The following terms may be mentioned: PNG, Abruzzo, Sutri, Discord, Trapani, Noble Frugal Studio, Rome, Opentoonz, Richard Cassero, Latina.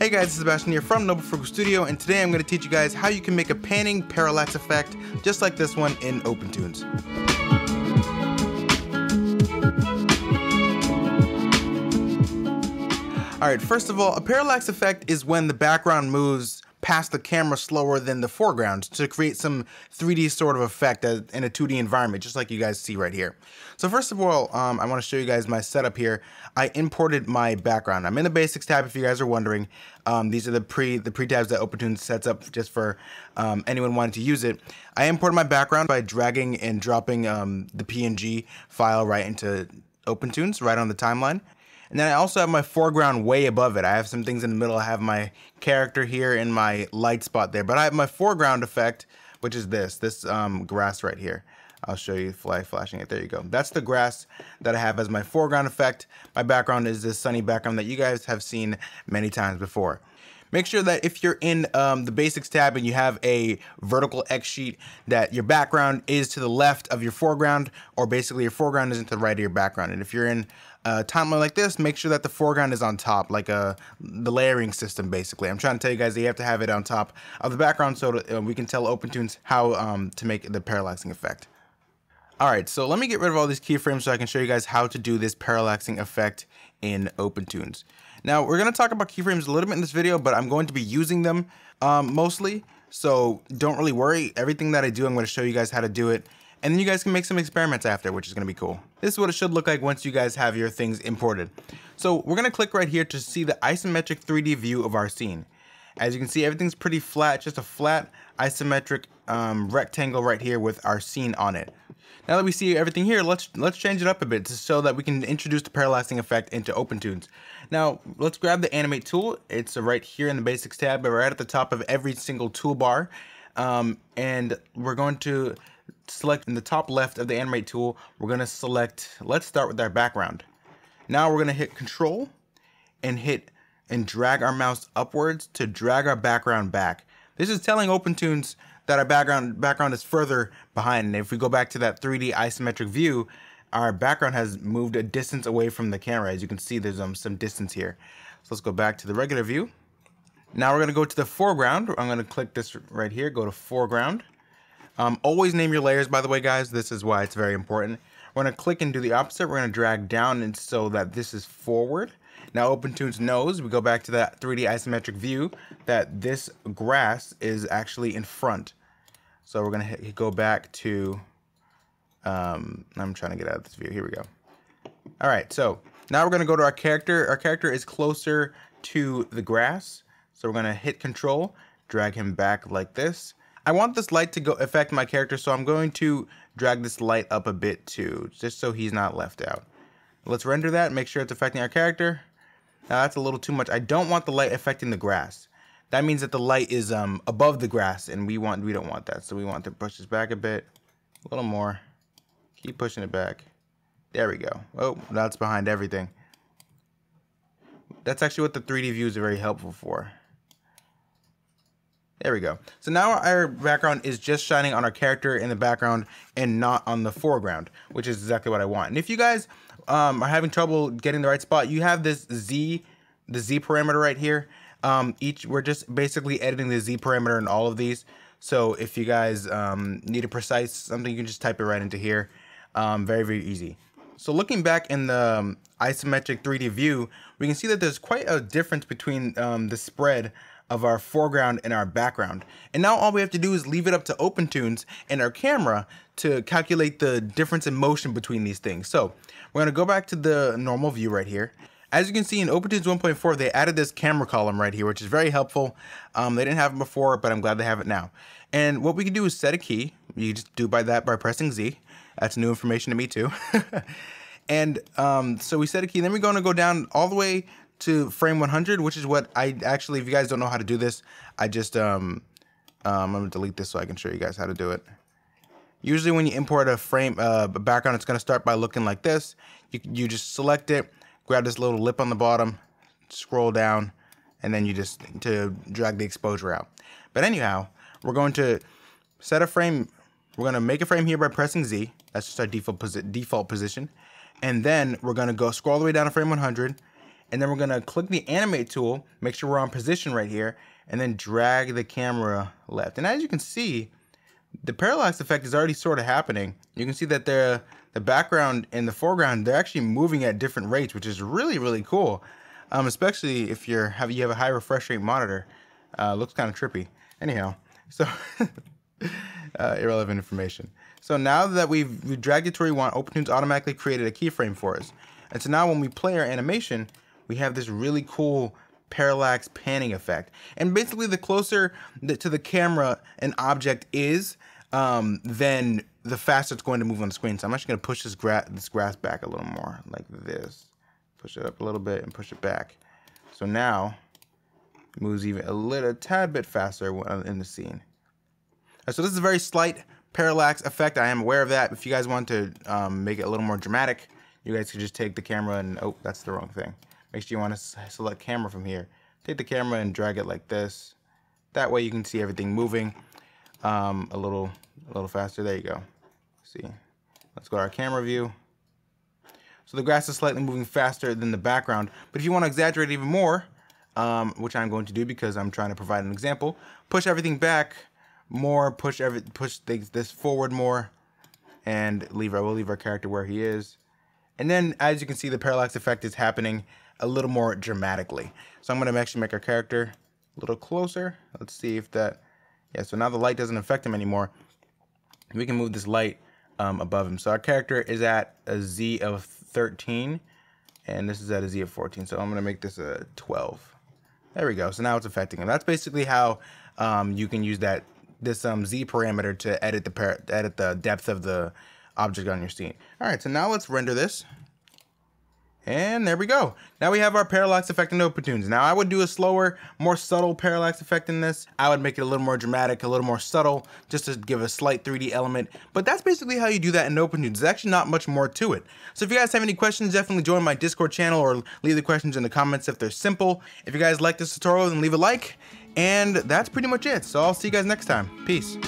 Hey guys, it's Sebastian here from Noble Frugal Studio, and today I'm going to teach you guys how you can make a panning parallax effect just like this one in Opentoonz. Alright, first of all, a parallax effect is when the background moves past the camera slower than the foreground to create some 3D sort of effect in a 2D environment, just like you guys see right here. So first of all, I want to show you guys my setup here. I imported my background. I'm in the basics tab if you guys are wondering. These are the pre tabs that Opentoonz sets up just for anyone wanting to use it. I imported my background by dragging and dropping the PNG file right into Opentoonz, right on the timeline. And then I also have my foreground way above it. I have some things in the middle. I have my character here and my light spot there. But I have my foreground effect, which is this grass right here. I'll show you flashing it. There you go. That's the grass that I have as my foreground effect. My background is this sunny background that you guys have seen many times before. Make sure that if you're in the basics tab and you have a vertical X sheet, that your background is to the left of your foreground, or basically your foreground isn't to the right of your background. And if you're in a timeline like this, make sure that the foreground is on top, like the layering system basically. I'm trying to tell you guys that you have to have it on top of the background so that, we can tell Opentoonz how to make the parallaxing effect. Alright, so let me get rid of all these keyframes so I can show you guys how to do this parallaxing effect in Opentoonz. Now, we're going to talk about keyframes a little bit in this video, but I'm going to be using them mostly, so don't really worry. Everything that I do, I'm going to show you guys how to do it, and then you guys can make some experiments after, which is going to be cool. This is what it should look like once you guys have your things imported. So we're going to click right here to see the isometric 3D view of our scene. As you can see, everything's pretty flat, just a flat isometric rectangle right here with our scene on it. Now that we see everything here, let's change it up a bit so that we can introduce the parallaxing effect into Opentoonz. Now, let's grab the animate tool. It's right here in the basics tab, but right at the top of every single toolbar. And we're going to select in the top left of the animate tool, we're going to select, let's start with our background. Now we're going to hit control and drag our mouse upwards to drag our background back. This is telling Opentoonz that our background is further behind. And if we go back to that 3D isometric view, our background has moved a distance away from the camera. As you can see, there's some distance here. So let's go back to the regular view. Now we're gonna go to the foreground. I'm gonna click this right here, go to foreground. Always name your layers, by the way, guys. This is why it's very important. We're gonna click and do the opposite. We're gonna drag down and so that this is forward. Now Opentoonz knows, we go back to that 3D isometric view, that this grass is actually in front. So we're going to go back to, I'm trying to get out of this view, here we go. All right, so now we're going to go to our character. Our character is closer to the grass, so we're going to hit control, drag him back like this. I want this light to go affect my character, so I'm going to drag this light up a bit too, just so he's not left out. Let's render that, make sure it's affecting our character. Now that's a little too much. I don't want the light affecting the grass. That means that the light is above the grass, and we don't want that. So we want to push this back a bit, a little more. Keep pushing it back. There we go. Oh, that's behind everything. That's actually what the 3D views are very helpful for. There we go. So now our background is just shining on our character in the background and not on the foreground, which is exactly what I want. And if you guys are having trouble getting the right spot, you have this the Z parameter right here. We're just basically editing the Z parameter in all of these. So if you guys need a precise something, you can just type it right into here. Very, very easy. So looking back in the isometric 3D view, we can see that there's quite a difference between the spread of our foreground and our background. And now all we have to do is leave it up to Opentoonz and our camera to calculate the difference in motion between these things. So we're gonna go back to the normal view right here. As you can see in Opentoonz 1.4, they added this camera column right here, which is very helpful. They didn't have it before, but I'm glad they have it now. And what we can do is set a key. You just do by pressing Z. That's new information to me too. And so we set a key, then we're gonna go down all the way to frame 100, which is what I actually, if you guys don't know how to do this, I just, I'm gonna delete this so I can show you guys how to do it. Usually when you import a frame background, it's gonna start by looking like this. You just select it, grab this little lip on the bottom, scroll down, and then you just drag the exposure out. But anyhow, we're going to set a frame. We're gonna make a frame here by pressing Z. That's just our default position. And then we're gonna go scroll all the way down to frame 100, and then we're gonna click the animate tool, make sure we're on position right here, and then drag the camera left. And as you can see, the parallax effect is already sort of happening. You can see that the background and the foreground, they're actually moving at different rates, which is really, really cool. Especially if you have a high refresh rate monitor. Looks kind of trippy. Anyhow, so irrelevant information. So now that we've dragged it to where we want, Opentoonz automatically created a keyframe for us. And so now when we play our animation, we have this really cool parallax panning effect. And basically the closer to the camera an object is, then the faster it's going to move on the screen. So I'm actually going to push this grass back a little more, like this. Push it up a little bit and push it back. So now it moves even a tad bit faster in the scene. So this is a very slight parallax effect. I am aware of that. If you guys want to make it a little more dramatic, you guys could just take the camera and, oh, that's the wrong thing. Make sure you want to select camera from here. Take the camera and drag it like this. That way you can see everything moving a little faster. There you go. See, let's go to our camera view. So the grass is slightly moving faster than the background, but if you want to exaggerate even more, which I'm going to do because I'm trying to provide an example, push everything back more, push this forward more, and we'll leave our character where he is. And then, as you can see, the parallax effect is happening a little more dramatically. So I'm going to actually make our character a little closer. Let's see if that, yeah, so now the light doesn't affect him anymore. We can move this light above him. So our character is at a Z of 13, and this is at a Z of 14. So I'm going to make this a 12. There we go. So now it's affecting him. That's basically how you can use this Z parameter to edit the depth of the object on your scene. All right, so now let's render this. And there we go. Now we have our parallax effect in Opentoonz. Now I would do a slower, more subtle parallax effect in this. I would make it a little more dramatic, a little more subtle, just to give a slight 3D element. But that's basically how you do that in Opentoonz. There's actually not much more to it. So if you guys have any questions, definitely join my Discord channel or leave the questions in the comments if they're simple. If you guys like this tutorial, then leave a like. And that's pretty much it. So I'll see you guys next time. Peace.